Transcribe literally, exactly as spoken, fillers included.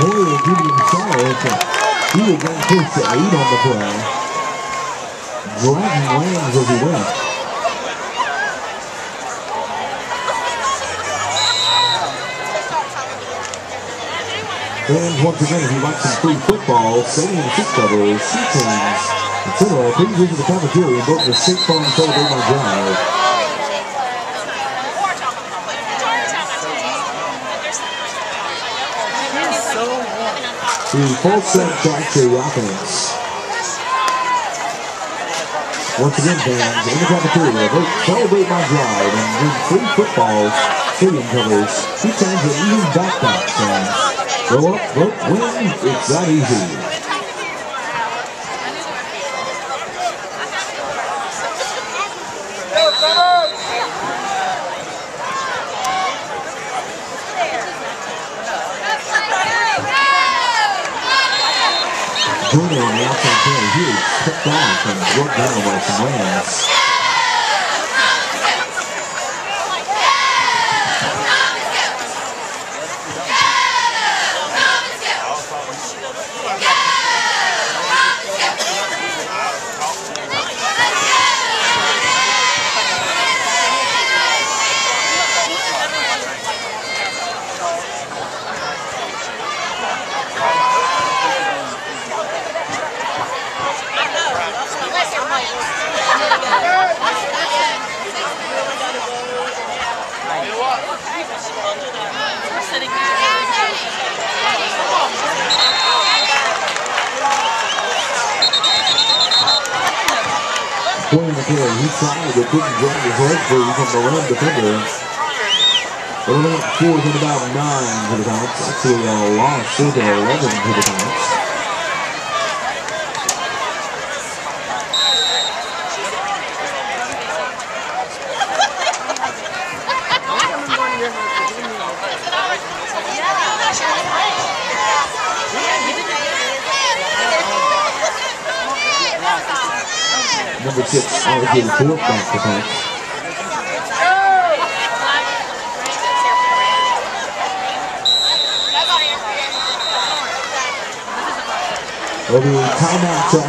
Warrior getting inside. He was going close to eight on the play. Driving lands as he went. And once again, if you like some free football, stadium seat covers, seat cans, et cetera, please visit the cafeteria and go to the State Farm Celebrate My Drive. The full set back to Rockets. Once again, fans, in the cafeteria, vote Celebrate My Drive and win free footballs, stadium covers, seat cans, and even backpacks, fans. Go up, vote, win, it's that easy. Junior on the outside play, he was picked off and worked down by some lands. Playing the play, he tried but couldn't drive his leg free from the run defender. But it went four to about nine to the bounce. Actually, a loss to the eleven to the bounce. Number six, R J Thorpe back to pass. Over the timeout.